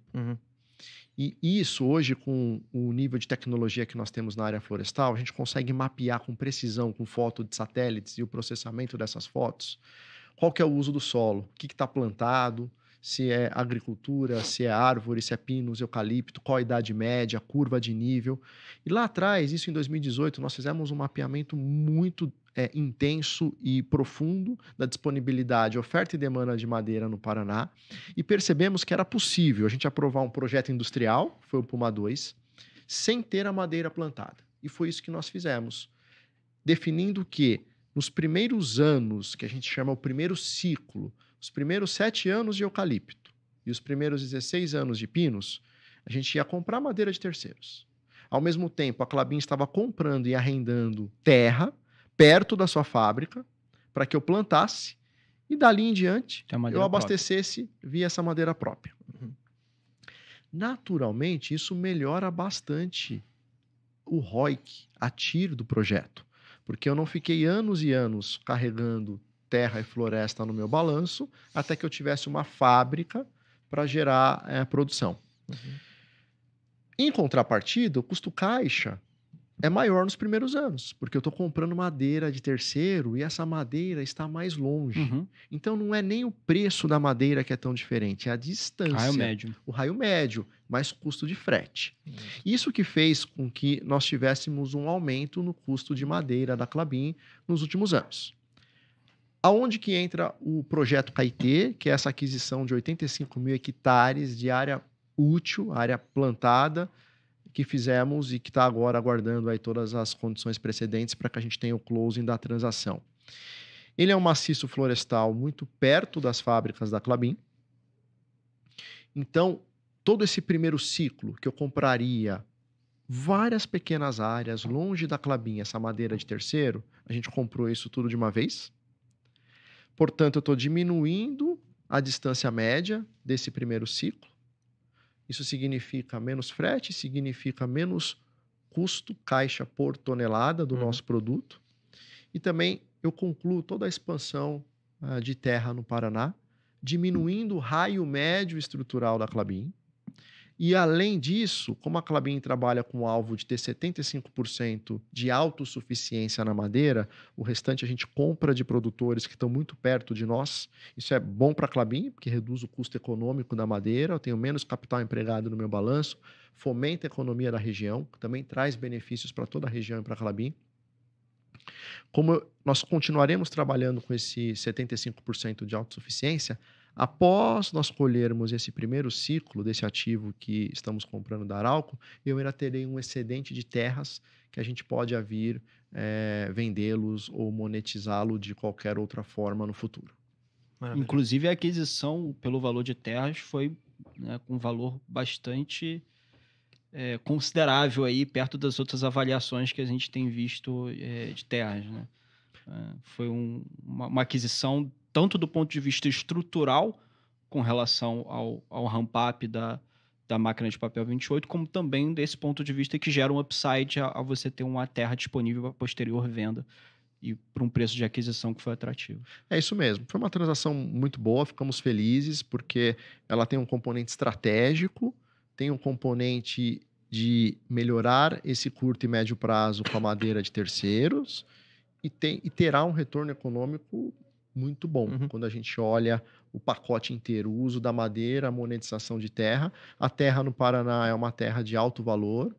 E isso, hoje, com o nível de tecnologia que nós temos na área florestal, a gente consegue mapear com precisão, com foto de satélites e o processamento dessas fotos, qual que é o uso do solo, o que está plantado, se é agricultura, se é árvore, se é pinos, eucalipto, qual a idade média, curva de nível. E lá atrás, isso em 2018, nós fizemos um mapeamento muito intenso e profundo da disponibilidade, oferta e demanda de madeira no Paraná e percebemos que era possível a gente aprovar um projeto industrial, foi o Puma 2, sem ter a madeira plantada. E foi isso que nós fizemos, definindo que nos primeiros anos, que a gente chama o primeiro ciclo, os primeiros 7 anos de eucalipto e os primeiros 16 anos de pinos, a gente ia comprar madeira de terceiros. Ao mesmo tempo, a Klabin estava comprando e arrendando terra perto da sua fábrica para que eu plantasse e dali em diante eu abastecesse via essa madeira própria. Naturalmente, isso melhora bastante o ROIC, a TIR do projeto, porque eu não fiquei anos e anos carregando terra e floresta no meu balanço, até que eu tivesse uma fábrica para gerar produção. Uhum. Em contrapartida, o custo caixa é maior nos primeiros anos, porque eu estou comprando madeira de terceiro e essa madeira está mais longe. Uhum. Então, não é nem o preço da madeira que é tão diferente, é a distância. Raio médio. O raio médio, mais custo de frete. Uhum. Isso que fez com que nós tivéssemos um aumento no custo de madeira da Klabin nos últimos anos. Aonde que entra o Projeto Caetê, que é essa aquisição de 85 mil hectares de área útil, área plantada, que fizemos e que está agora aguardando aí todas as condições precedentes para que a gente tenha o closing da transação. Ele é um maciço florestal muito perto das fábricas da Klabin. Então, todo esse primeiro ciclo que eu compraria várias pequenas áreas longe da Klabin, essa madeira de terceiro, a gente comprou isso tudo de uma vez. Portanto, eu estou diminuindo a distância média desse primeiro ciclo. Isso significa menos frete, significa menos custo caixa por tonelada do nosso produto. E também eu concluo toda a expansão de terra no Paraná, diminuindo o raio médio estrutural da Klabin. E, além disso, como a Klabin trabalha com o alvo de ter 75% de autossuficiência na madeira, o restante a gente compra de produtores que estão muito perto de nós. Isso é bom para a Klabin, porque reduz o custo econômico da madeira, eu tenho menos capital empregado no meu balanço, fomenta a economia da região, que também traz benefícios para toda a região e para a Klabin. Como nós continuaremos trabalhando com esse 75% de autossuficiência, após nós colhermos esse primeiro ciclo desse ativo que estamos comprando da Arauco, eu ainda terei um excedente de terras que a gente pode vir vendê-los ou monetizá-lo de qualquer outra forma no futuro. Maravilha. Inclusive, a aquisição pelo valor de terras foi com um valor bastante considerável, aí, perto das outras avaliações que a gente tem visto de terras. Né? Foi uma aquisição tanto do ponto de vista estrutural com relação ao ramp-up da máquina de papel 28, como também desse ponto de vista que gera um upside a você ter uma terra disponível para posterior venda e para um preço de aquisição que foi atrativo. É isso mesmo. Foi uma transação muito boa, ficamos felizes, porque ela tem um componente estratégico, tem um componente de melhorar esse curto e médio prazo com a madeira de terceiros e terá um retorno econômico muito bom. Uhum. Quando a gente olha o pacote inteiro, o uso da madeira, a monetização de terra. A terra no Paraná é uma terra de alto valor.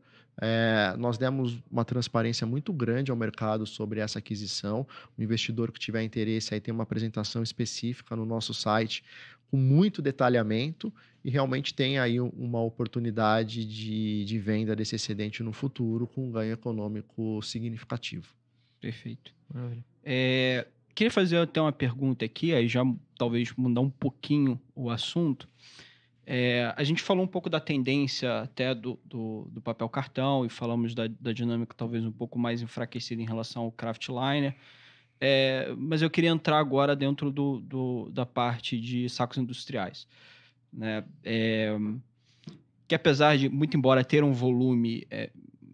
Nós demos uma transparência muito grande ao mercado sobre essa aquisição. O investidor que tiver interesse aí tem uma apresentação específica no nosso site com muito detalhamento e realmente tem aí uma oportunidade de venda desse excedente no futuro com um ganho econômico significativo. Perfeito. Queria fazer até uma pergunta aqui, aí já talvez mudar um pouquinho o assunto. A gente falou um pouco da tendência até do papel cartão e falamos da dinâmica talvez um pouco mais enfraquecida em relação ao Kraftliner, mas eu queria entrar agora dentro da parte de sacos industriais. Né? Que apesar de, muito embora ter um volume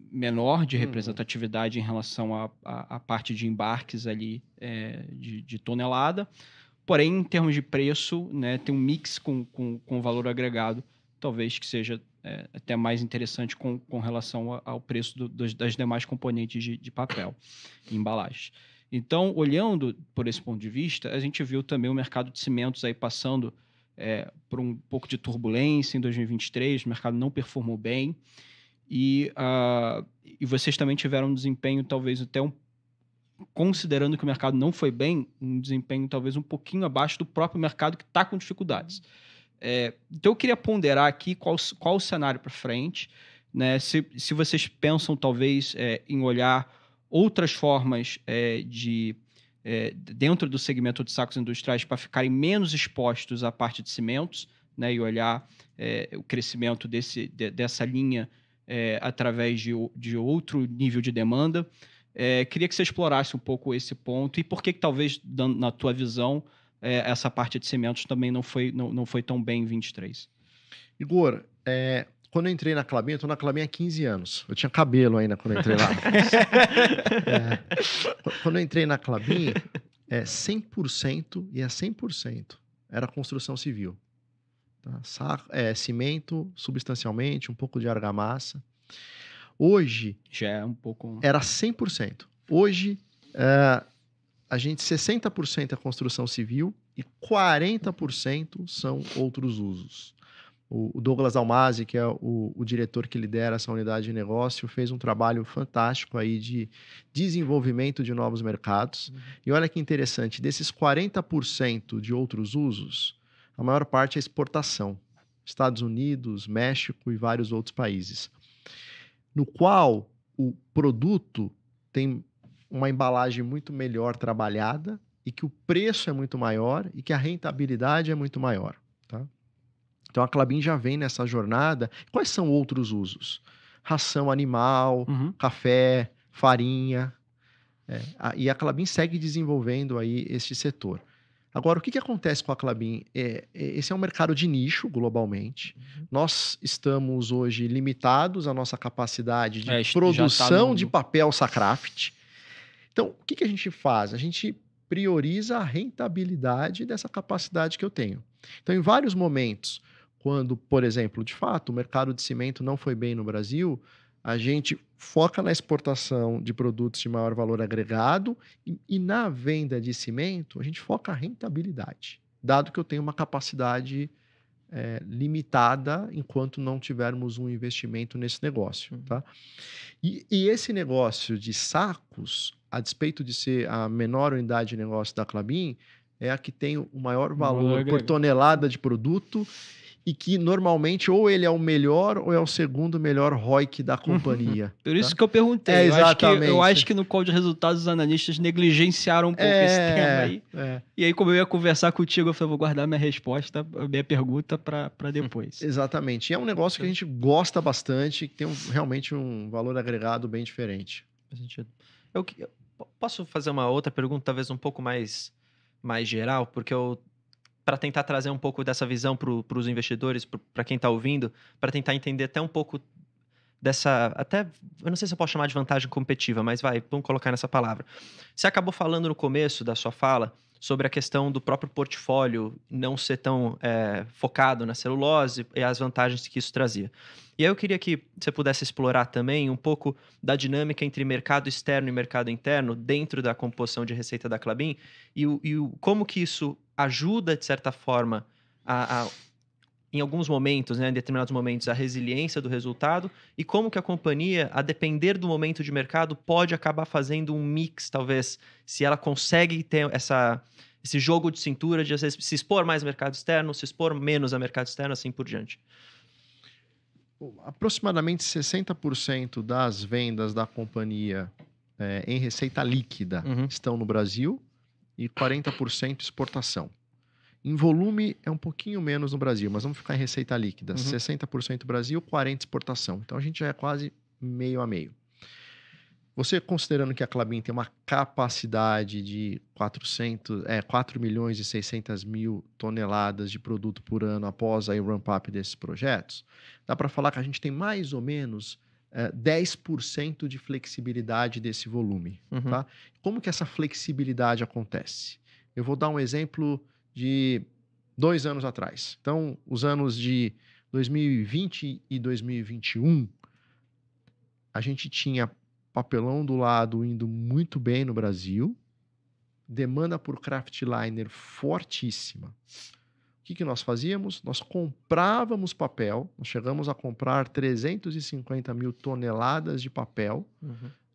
menor de representatividade em relação à parte de embarques ali de tonelada, porém, em termos de preço, né, tem um mix com valor agregado, talvez que seja até mais interessante com relação ao preço das demais componentes de papel e embalagem. Então, olhando por esse ponto de vista, a gente viu também o mercado de cimentos aí passando por um pouco de turbulência em 2023, o mercado não performou bem, e vocês também tiveram um desempenho, talvez até considerando que o mercado não foi bem, um desempenho talvez um pouquinho abaixo do próprio mercado que está com dificuldades. Então eu queria ponderar aqui qual o cenário para frente, né? Se vocês pensam talvez em olhar outras formas dentro do segmento de sacos industriais para ficarem menos expostos à parte de cimentos, né? E olhar o crescimento dessa linha através de outro nível de demanda. Queria que você explorasse um pouco esse ponto e por que talvez, na tua visão, essa parte de cimentos também não foi tão bem em 2023. Igor, quando eu entrei na Klabin, eu estou na Klabin há 15 anos. Eu tinha cabelo ainda quando eu entrei lá. Quando eu entrei na Klabin, é 100% e é 100%. Era construção civil. Tá? Cimento, substancialmente, um pouco de argamassa. Hoje... já é um pouco... Era 100%. Hoje, a gente 60% é construção civil e 40% são outros usos. O Douglas Almazzi, que é o diretor que lidera essa unidade de negócio, fez um trabalho fantástico aí de desenvolvimento de novos mercados. E olha que interessante, desses 40% de outros usos, a maior parte é exportação. Estados Unidos, México e vários outros países. No qual o produto tem uma embalagem muito melhor trabalhada e que o preço é muito maior e que a rentabilidade é muito maior. Tá? Então, a Klabin já vem nessa jornada. Quais são outros usos? Ração animal, café, farinha. E a Klabin segue desenvolvendo aí este setor. Agora, o que acontece com a Klabin? Esse é um mercado de nicho, globalmente. Nós estamos hoje limitados à nossa capacidade de produção de papel sacraft. Então, o que a gente faz? A gente prioriza a rentabilidade dessa capacidade que eu tenho. Então, em vários momentos, quando, por exemplo, de fato, o mercado de cimento não foi bem no Brasil, a gente foca na exportação de produtos de maior valor agregado e na venda de cimento, a gente foca a rentabilidade, dado que eu tenho uma capacidade limitada enquanto não tivermos um investimento nesse negócio. Tá? E esse negócio de sacos, a despeito de ser a menor unidade de negócio da Klabin, é a que tem o maior valor por tonelada de produto e que normalmente ou ele é o melhor ou é o segundo melhor ROIC da companhia. Por isso que eu perguntei. Eu acho que no call de resultados os analistas negligenciaram um pouco esse tema aí. E aí, como eu ia conversar contigo, eu falei, vou guardar minha resposta, minha pergunta para depois. Exatamente. E é um negócio que a gente gosta bastante, que tem realmente um valor agregado bem diferente. Faz sentido. Eu posso fazer uma outra pergunta, talvez um pouco mais geral, porque eu, para tentar trazer um pouco dessa visão para os investidores, para quem está ouvindo, para tentar entender até um pouco dessa, até, eu não sei se eu posso chamar de vantagem competitiva, mas vamos colocar nessa palavra. Você acabou falando no começo da sua fala sobre a questão do próprio portfólio não ser tão focado na celulose e as vantagens que isso trazia. E aí eu queria que você pudesse explorar também um pouco da dinâmica entre mercado externo e mercado interno dentro da composição de receita da Klabin e como que isso ajuda, de certa forma, em alguns momentos, né, em determinados momentos, a resiliência do resultado e como que a companhia, a depender do momento de mercado, pode acabar fazendo um mix, talvez, se ela consegue ter esse jogo de cintura de, às vezes, se expor mais ao mercado externo, se expor menos ao mercado externo, assim por diante. Aproximadamente 60% das vendas da companhia em receita líquida estão no Brasil e 40% exportação. Em volume é um pouquinho menos no Brasil, mas vamos ficar em receita líquida. 60% Brasil, 40% exportação. Então a gente já é quase meio a meio. Você considerando que a Klabin tem uma capacidade de 4.600.000 toneladas de produto por ano após o ramp-up desses projetos, dá para falar que a gente tem mais ou menos 10% de flexibilidade desse volume. Tá? Como que essa flexibilidade acontece? Eu vou dar um exemplo de 2 anos atrás. Então, os anos de 2020 e 2021, a gente tinha papelão do lado indo muito bem no Brasil, demanda por craftliner fortíssima. O que nós fazíamos? Nós comprávamos papel, nós chegamos a comprar 350.000 toneladas de papel,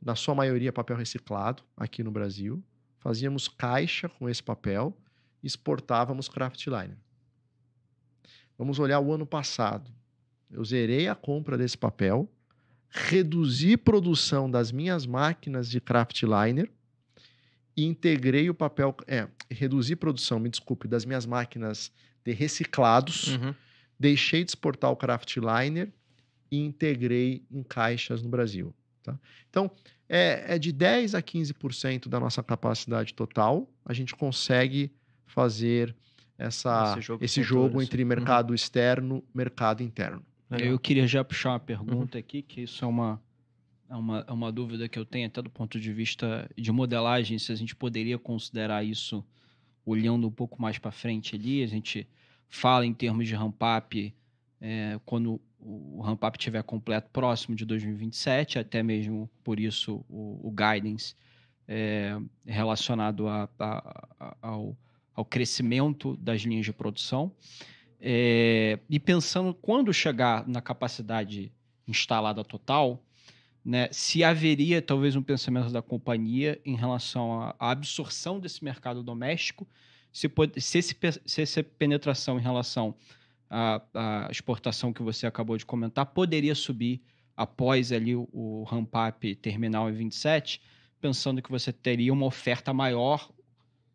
na sua maioria papel reciclado, aqui no Brasil. Fazíamos caixa com esse papel, exportávamos craftliner. Vamos olhar o ano passado. Eu zerei a compra desse papel, reduzi produção das minhas máquinas de craftliner e integrei o papel... reduzi produção, das minhas máquinas de reciclados, deixei de exportar o craftliner e integrei em caixas no Brasil. Tá? Então, é de 10% a 15% da nossa capacidade total, a gente consegue fazer esse jogo entre mercado externo e mercado interno. Eu queria já puxar uma pergunta aqui, que isso é uma... é uma dúvida que eu tenho até do ponto de vista de modelagem, se a gente poderia considerar isso olhando um pouco mais para frente ali. A gente fala em termos de ramp-up quando o ramp-up estiver completo próximo de 2027, até mesmo por isso o guidance relacionado ao crescimento das linhas de produção. E pensando quando chegar na capacidade instalada total, né, se haveria talvez um pensamento da companhia em relação à absorção desse mercado doméstico, se essa penetração em relação à exportação que você acabou de comentar poderia subir após ali o ramp-up terminal em 27, pensando que você teria uma oferta maior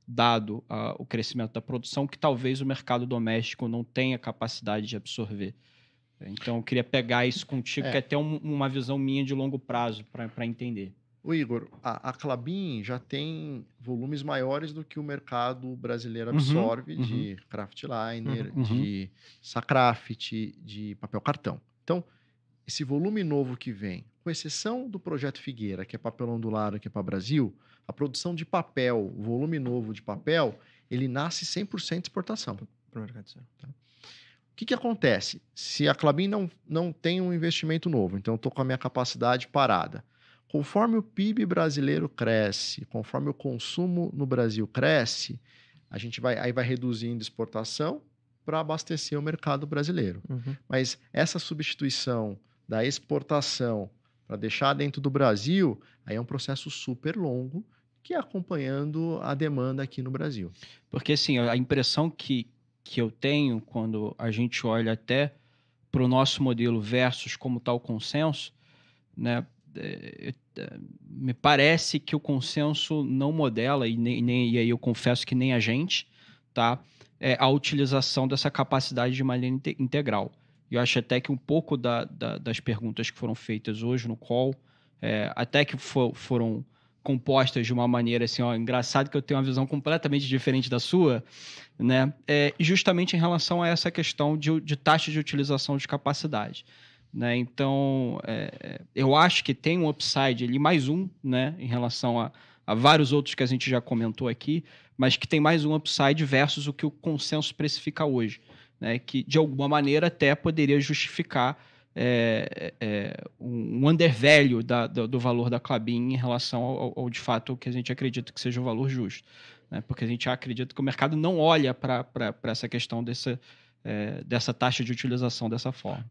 dado o crescimento da produção, que talvez o mercado doméstico não tenha capacidade de absorver. Então, eu queria pegar isso contigo, que é até uma visão minha de longo prazo para entender. O Igor, a Klabin já tem volumes maiores do que o mercado brasileiro absorve de craftliner, de sacraft, de papel cartão. Então, esse volume novo que vem, com exceção do projeto Figueira, que é papel ondulado, que é para o Brasil, a produção de papel, o volume novo de papel, ele nasce 100% de exportação. Para o mercado certo. Tá? O que acontece? Se a Klabin não tem um investimento novo, então eu estou com a minha capacidade parada. Conforme o PIB brasileiro cresce, conforme o consumo no Brasil cresce, a gente vai reduzindo exportação para abastecer o mercado brasileiro. Mas essa substituição da exportação para deixar dentro do Brasil, aí é um processo super longo que é acompanhando a demanda aqui no Brasil. Porque assim, a impressão que eu tenho quando a gente olha até para o nosso modelo versus como está o consenso, né, me parece que o consenso não modela, e aí eu confesso que nem a gente, tá, a utilização dessa capacidade de maneira integral. Eu acho até que um pouco das perguntas que foram feitas hoje no call, até que foram compostas de uma maneira assim, ó, engraçado que eu tenho uma visão completamente diferente da sua, né? Justamente em relação a essa questão de taxa de utilização de capacidade, né? Então, eu acho que tem um upside ali, mais um, né? Em relação a vários outros que a gente já comentou aqui, mas que tem mais um upside versus o que o consenso precifica hoje, né? Que, de alguma maneira, até poderia justificar um undervalue do valor da Klabin em relação ao de fato o que a gente acredita que seja o valor justo, né? Porque a gente acredita que o mercado não olha para essa questão dessa taxa de utilização dessa forma.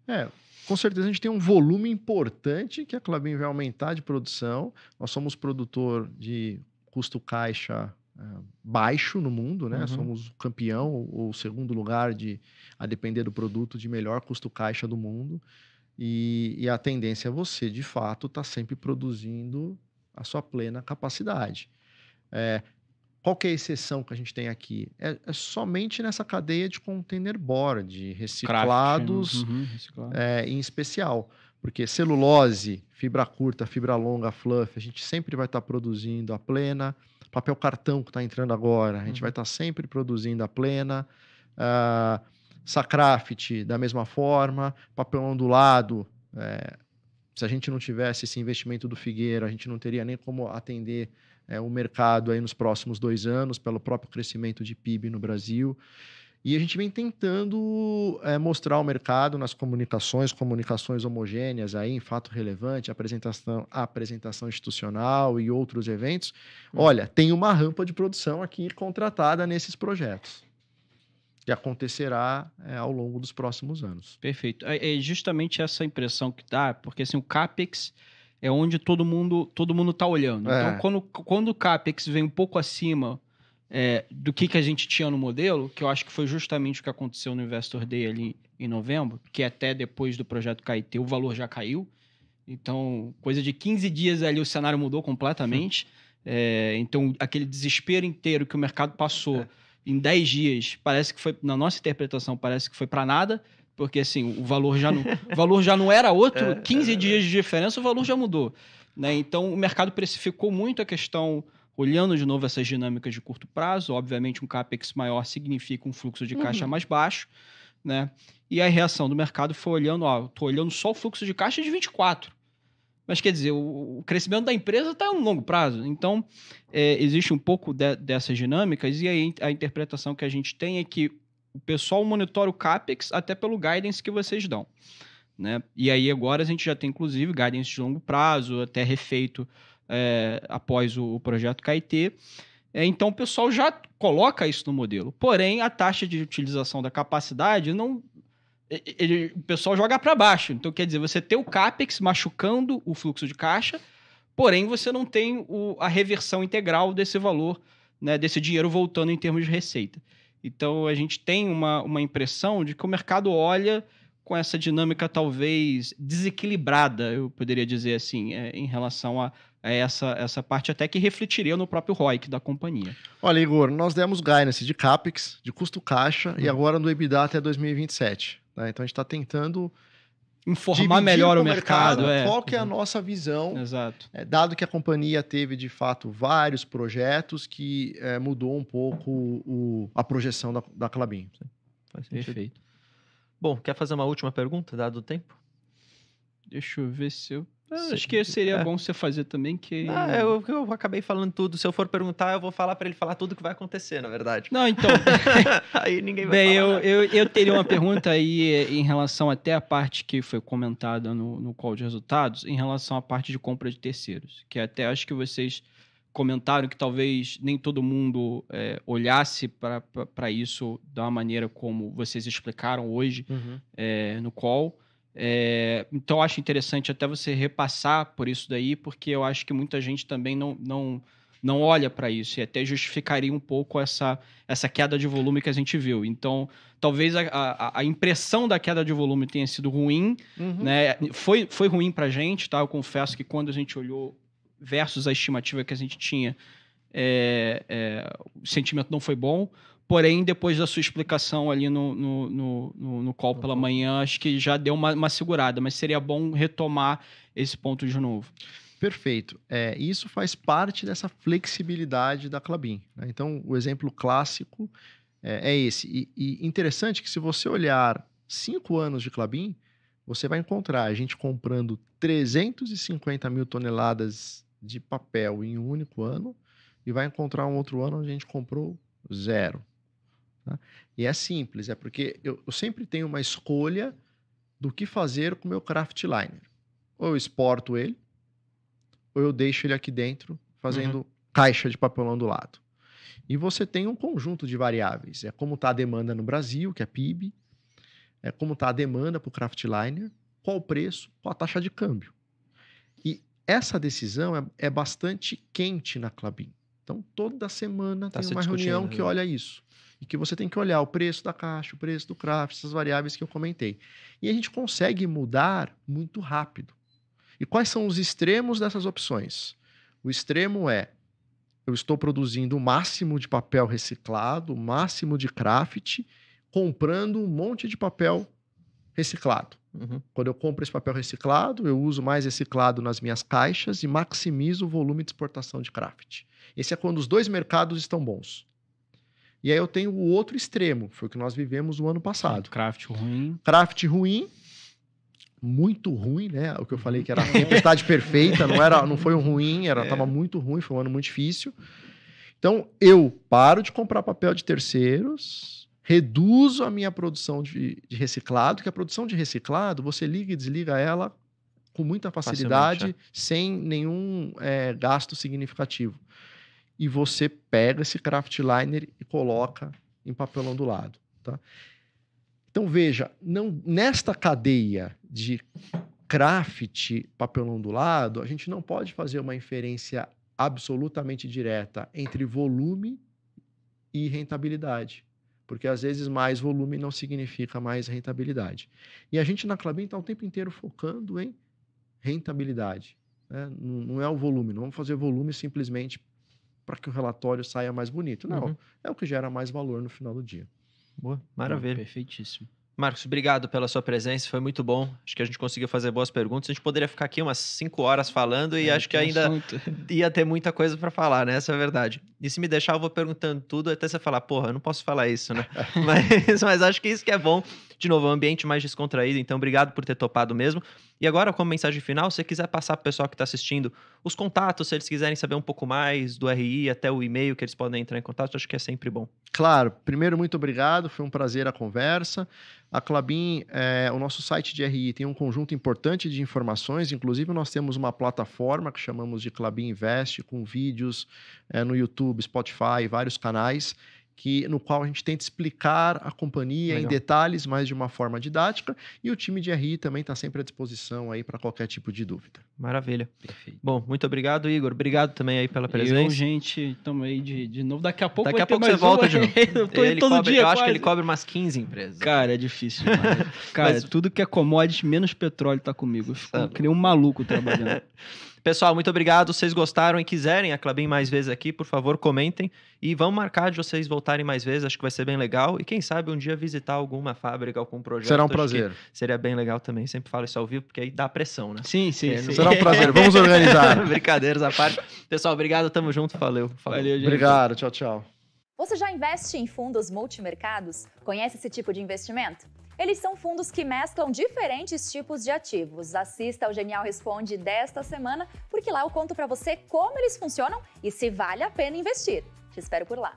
Com certeza a gente tem um volume importante que a Klabin vai aumentar de produção. Nós somos produtor de custo caixa baixo no mundo, né? Somos campeão ou segundo lugar, a depender do produto, de melhor custo caixa do mundo. E a tendência é você, de fato, estar sempre produzindo a sua plena capacidade. Qual que é a exceção que a gente tem aqui? É somente nessa cadeia de container board, reciclados, em especial. Porque celulose, fibra curta, fibra longa, fluff, a gente sempre vai estar produzindo a plena. Papel cartão que está entrando agora, a gente vai estar sempre produzindo a plena. Sacraft, da mesma forma, papel ondulado. Se a gente não tivesse esse investimento do Figueira, a gente não teria nem como atender o mercado aí nos próximos 2 anos, pelo próprio crescimento de PIB no Brasil. E a gente vem tentando mostrar ao mercado nas comunicações homogêneas, aí, em fato relevante, apresentação institucional e outros eventos. Olha, tem uma rampa de produção aqui contratada nesses projetos, que acontecerá ao longo dos próximos anos. Perfeito. É justamente essa impressão que dá, porque assim, o CAPEX é onde todo mundo está olhando. Então, quando o CAPEX vem um pouco acima do que a gente tinha no modelo, que eu acho que foi justamente o que aconteceu no Investor Day ali em novembro, que até depois do projeto Caetê o valor já caiu. Então, coisa de 15 dias ali, o cenário mudou completamente. Então, aquele desespero inteiro que o mercado passou... Em 10 dias, parece que foi, na nossa interpretação, parece que foi para nada, porque assim, o valor já não era outro, 15 dias de diferença, o valor já mudou, né? Então, o mercado precificou muito a questão, olhando de novo essas dinâmicas de curto prazo. Obviamente, um CAPEX maior significa um fluxo de caixa mais baixo, né? E a reação do mercado foi olhando, ó, tô olhando só o fluxo de caixa de 24. Mas, quer dizer, o crescimento da empresa está em um longo prazo. Então, existe um pouco dessas dinâmicas, e aí a interpretação que a gente tem é que o pessoal monitora o CAPEX até pelo guidance que vocês dão, né? E aí agora a gente já tem, inclusive, guidance de longo prazo, até refeito após o projeto Caetê. Então, o pessoal já coloca isso no modelo. Porém, a taxa de utilização da capacidade não... o pessoal joga para baixo. Então, quer dizer, você tem o CAPEX machucando o fluxo de caixa, porém, você não tem a reversão integral desse valor, né, desse dinheiro voltando em termos de receita. Então, a gente tem uma impressão de que o mercado olha com essa dinâmica talvez desequilibrada, eu poderia dizer assim, em relação a essa parte até que refletiria no próprio ROIC da companhia. Olha, Igor, nós demos guidance de CAPEX, de custo caixa e agora no EBITDA até 2027. Né? Então, a gente está tentando informar melhor o mercado. Qual que é a nossa visão? Exato. Dado que a companhia teve, de fato, vários projetos que mudou um pouco a projeção da Klabin. Faz sentido. Perfeito. Bom, quer fazer uma última pergunta, dado o tempo? Deixa eu ver se eu... acho que seria bom você fazer também, que... eu acabei falando tudo. Se eu for perguntar, eu vou falar para ele falar tudo o que vai acontecer, na verdade. Não, então... Aí ninguém vai falar. Eu teria uma pergunta aí em relação até a parte que foi comentada no call de resultados, em relação à parte de compra de terceiros, que até acho que vocês comentaram que talvez nem todo mundo olhasse para isso da maneira como vocês explicaram hoje no call. Então, eu acho interessante até você repassar por isso daí, porque eu acho que muita gente também não olha para isso e até justificaria um pouco essa queda de volume que a gente viu. Então, talvez a impressão da queda de volume tenha sido ruim. Né? Foi ruim para a gente, tá? Eu confesso que quando a gente olhou versus a estimativa que a gente tinha, o sentimento não foi bom. Porém, depois da sua explicação ali no call pela manhã, acho que já deu uma segurada, mas seria bom retomar esse ponto de novo. Perfeito. Isso faz parte dessa flexibilidade da Klabin, né? Então, o exemplo clássico é esse. E interessante que se você olhar 5 anos de Klabin, você vai encontrar a gente comprando 350 mil toneladas de papel em um único ano e vai encontrar um outro ano onde a gente comprou zero. Tá? E é simples, porque eu sempre tenho uma escolha do que fazer com o meu craftliner. Ou eu exporto ele, ou eu deixo ele aqui dentro fazendo caixa de papelão do lado. E você tem um conjunto de variáveis. É como está a demanda no Brasil, que é PIB, é como está a demanda para o craftliner, qual o preço, qual a taxa de câmbio. E essa decisão é bastante quente na Klabin. Então, toda semana tem uma reunião que olha isso. E que você tem que olhar o preço da caixa, o preço do craft, essas variáveis que eu comentei. E a gente consegue mudar muito rápido. E quais são os extremos dessas opções? O extremo é, eu estou produzindo o máximo de papel reciclado, o máximo de craft, comprando um monte de papel reciclado. Quando eu compro esse papel reciclado, eu uso mais reciclado nas minhas caixas e maximizo o volume de exportação de craft. Esse é quando os dois mercados estão bons. E aí eu tenho o outro extremo, foi o que nós vivemos o ano passado. Craft ruim. Craft ruim, muito ruim, né? O que eu falei que era a tempestade perfeita, não foi um ruim, estava muito ruim, foi um ano muito difícil. Então, eu paro de comprar papel de terceiros, reduzo a minha produção de reciclado, que a produção de reciclado, você liga e desliga ela com muita facilidade, sem nenhum gasto significativo. E você pega esse craftliner e coloca em papelão do lado. Tá? Então, veja, nesta cadeia de craft papelão do lado, a gente não pode fazer uma inferência absolutamente direta entre volume e rentabilidade. Porque, às vezes, mais volume não significa mais rentabilidade. E a gente, na Klabin, está o tempo inteiro focando em rentabilidade. Né? Não é o volume. Não vamos fazer volume simplesmente para que o relatório saia mais bonito. Não. É o que gera mais valor no final do dia. Boa. Maravilha. Perfeitíssimo. Marcos, obrigado pela sua presença, foi muito bom. Acho que a gente conseguiu fazer boas perguntas. A gente poderia ficar aqui umas 5 horas falando e acho que ainda ia ter muita coisa para falar, né? Essa é a verdade. E se me deixar, eu vou perguntando tudo até você falar, porra, eu não posso falar isso, né? mas acho que isso que é bom. De novo, um ambiente mais descontraído, então obrigado por ter topado mesmo. E agora, como mensagem final, se você quiser passar para o pessoal que está assistindo os contatos, se eles quiserem saber um pouco mais do RI, até o e-mail que eles podem entrar em contato, acho que é sempre bom. Claro. Primeiro, muito obrigado. Foi um prazer a conversa. A Klabin, o nosso site de RI tem um conjunto importante de informações, inclusive nós temos uma plataforma que chamamos de Klabin Invest, com vídeos no YouTube, Spotify, vários canais, no qual a gente tenta explicar a companhia em detalhes, mas de uma forma didática, e o time de RI também está sempre à disposição aí para qualquer tipo de dúvida. Maravilha. Perfeito. Bom, muito obrigado, Igor. Obrigado também aí pela presença. gente, estamos aí de novo. Daqui a pouco você volta de novo. Eu tô ele todo cobre, dia eu quase. Acho que ele cobre umas 15 empresas. Cara, é difícil. Cara, mas tudo que é commodity, menos petróleo, tá comigo. Eu criei um maluco trabalhando. Pessoal, muito obrigado. Se vocês gostaram e quiserem a Klabin mais vezes aqui, por favor, comentem. E vamos marcar de vocês voltarem mais vezes. Acho que vai ser bem legal. E quem sabe um dia visitar alguma fábrica, algum projeto. Será um prazer. Seria bem legal também. Sempre falo isso ao vivo, porque aí dá pressão, né? Sim. Será um prazer. Vamos organizar. Brincadeiras à parte. Pessoal, obrigado. Tamo junto. Valeu. Valeu, gente. Obrigado. Tchau, tchau. Você já investe em fundos multimercados? Conhece esse tipo de investimento? Eles são fundos que mesclam diferentes tipos de ativos. Assista ao Genial Responde desta semana, porque lá eu conto para você como eles funcionam e se vale a pena investir. Te espero por lá.